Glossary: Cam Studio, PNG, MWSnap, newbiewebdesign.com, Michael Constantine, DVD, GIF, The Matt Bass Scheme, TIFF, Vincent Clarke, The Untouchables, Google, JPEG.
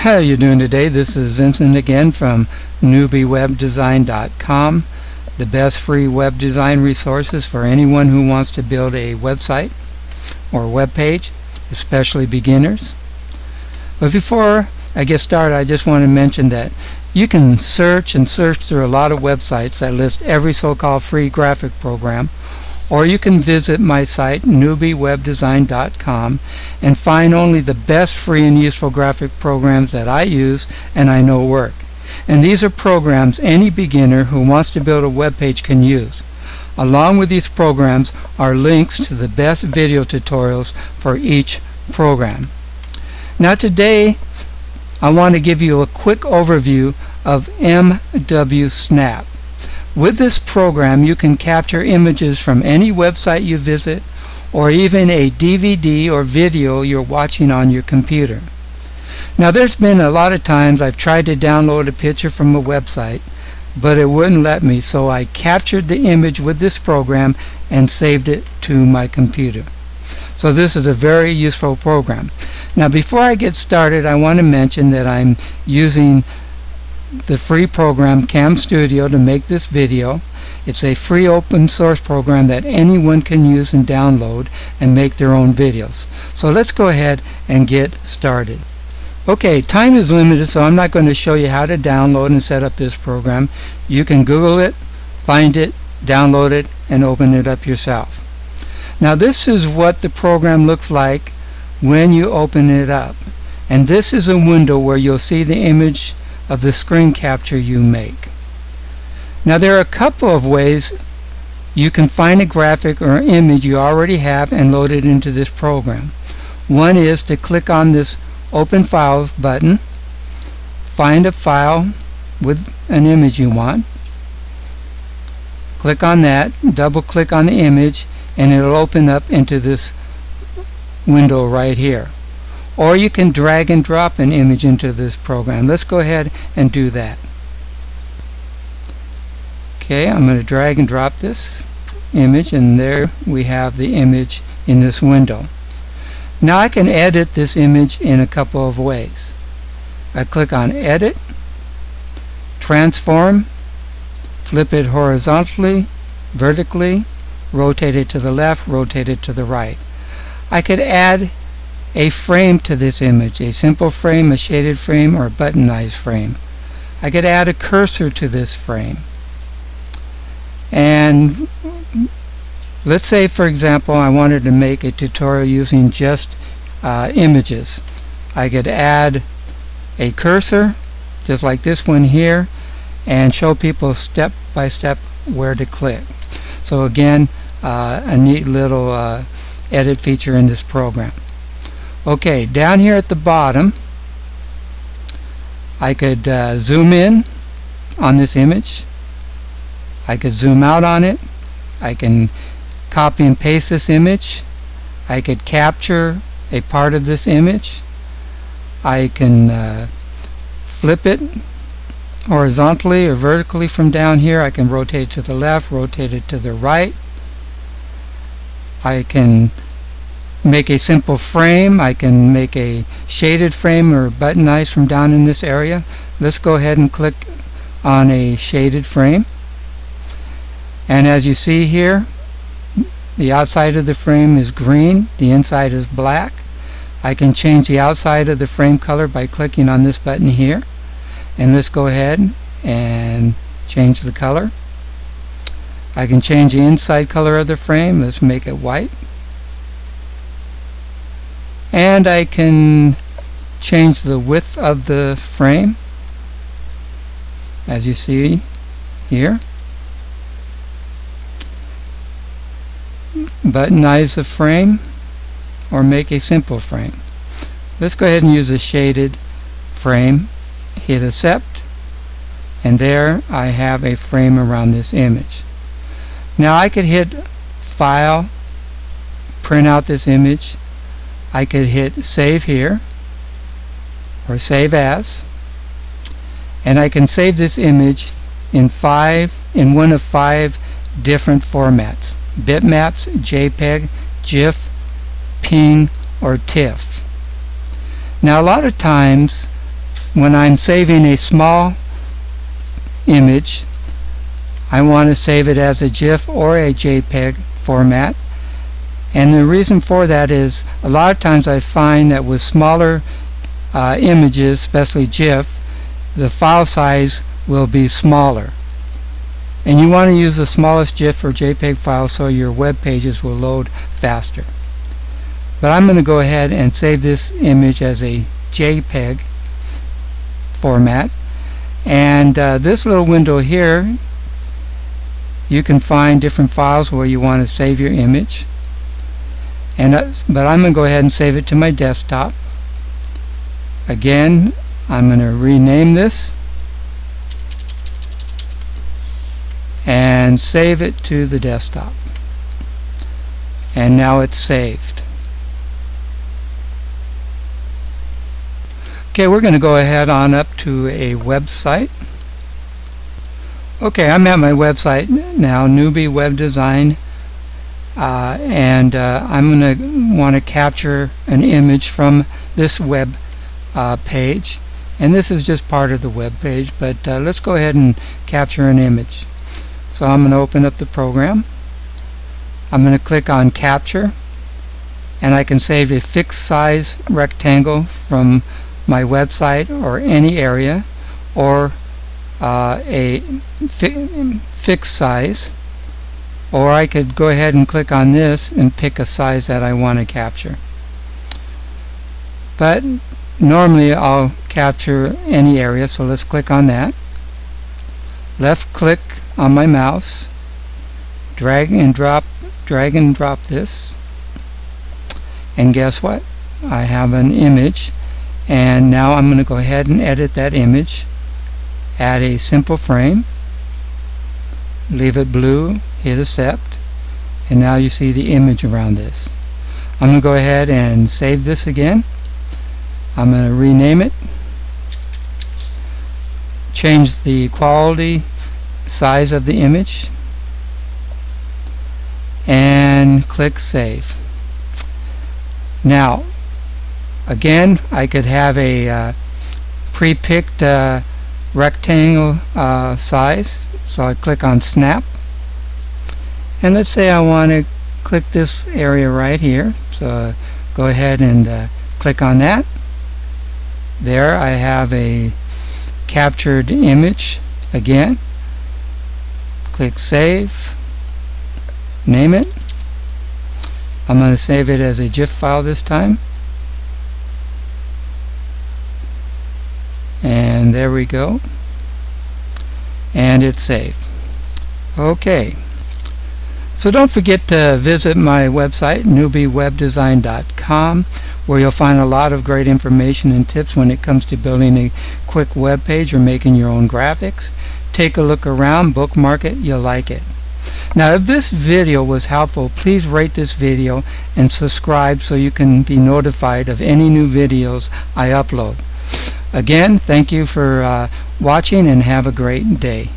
How are you doing today? This is Vincent again from newbiewebdesign.com, the best free web design resources for anyone who wants to build a website or web page, especially beginners. But before I get started, I just want to mention that you can search through a lot of websites that list every so-called free graphic program, or you can visit my site newbiewebdesign.com and find only the best free and useful graphic programs that I use and I know work. And these are programs any beginner who wants to build a web page can use. Along with these programs are links to the best video tutorials for each program. Now today I want to give you a quick overview of MWSnap. With this program you can capture images from any website you visit or even a DVD or video you're watching on your computer. Now there's been a lot of times I've tried to download a picture from a website, but it wouldn't let me, so I captured the image with this program and saved it to my computer. So this is a very useful program. Now before I get started, I want to mention that I'm using the free program Cam Studio to make this video. It's a free open source program that anyone can use and download and make their own videos. So let's go ahead and get started. Okay, time is limited, so I'm not going to show you how to download and set up this program. You can Google it, find it, download it, and open it up yourself. Now this is what the program looks like when you open it up, and this is a window where you'll see the image of the screen capture you make. Now there are a couple of ways you can find a graphic or image you already have and load it into this program. One is to click on this Open Files button, find a file with an image you want, click on that, double click on the image, and it'll open up into this window right here. Or you can drag and drop an image into this program. Let's go ahead and do that. Okay, I'm going to drag and drop this image, and there we have the image in this window. Now I can edit this image in a couple of ways. I click on Edit, Transform, flip it horizontally, vertically, rotate it to the left, rotate it to the right. I could add a frame to this image, a simple frame, a shaded frame, or a buttonized frame. I could add a cursor to this frame. And let's say, for example, I wanted to make a tutorial using just images. I could add a cursor, just like this one here, and show people step by step where to click. So again, a neat little edit feature in this program. Okay, down here at the bottom I could zoom in on this image, I could zoom out on it, I can copy and paste this image, I could capture a part of this image, I can flip it horizontally or vertically from down here, I can rotate it to the left, rotate it to the right, I can make a simple frame, I can make a shaded frame or buttonize from down in this area. Let's go ahead and click on a shaded frame, and as you see here, the outside of the frame is green, the inside is black. I can change the outside of the frame color by clicking on this button here, and let's go ahead and change the color. I can change the inside color of the frame, let's make it white. And I can change the width of the frame, as you see here. Buttonize the frame or make a simple frame. Let's go ahead and use a shaded frame. Hit accept, and there I have a frame around this image. Now I could hit File, print out this image, I could hit Save here or Save As, and I can save this image in one of 5 different formats: bitmaps, JPEG, GIF, PNG, or TIFF. Now a lot of times when I'm saving a small image, I want to save it as a GIF or a JPEG format. And the reason for that is a lot of times I find that with smaller images, especially GIF, the file size will be smaller. And you want to use the smallest GIF or JPEG file so your web pages will load faster. But I'm going to go ahead and save this image as a JPEG format. And this little window here, you can find different files where you want to save your image. And but I'm going to go ahead and save it to my desktop. Again, I'm going to rename this and save it to the desktop. And now it's saved. Okay, we're going to go ahead on up to a website. Okay, I'm at my website now, Newbie Web Design, and I'm going to want to capture an image from this web page, and this is just part of the web page, but let's go ahead and capture an image. So I'm going to open up the program. I'm going to click on Capture, and I can save a fixed size rectangle from my website or any area, or a fixed size, or I could go ahead and click on this and pick a size that I want to capture. But normally I'll capture any area, so let's click on that. Left click on my mouse, drag and drop this, and guess what? I have an image. And now I'm going to go ahead and edit that image. Add a simple frame, leave it blue, hit accept, and now you see the image around this. I'm going to go ahead and save this again. I'm going to rename it, change the quality size of the image, and click save. Now again, I could have a pre-picked rectangle size, so I click on Snap, and let's say I want to click this area right here, so go ahead and click on that. There I have a captured image again. Click Save, name it. I'm going to save it as a GIF file this time. And there we go, and it's saved. Okay, so don't forget to visit my website, newbiewebdesign.com, where you'll find a lot of great information and tips when it comes to building a quick web page or making your own graphics. Take a look around, bookmark it, you'll like it. Now if this video was helpful, please rate this video and subscribe so you can be notified of any new videos I upload. Again, thank you for watching and have a great day.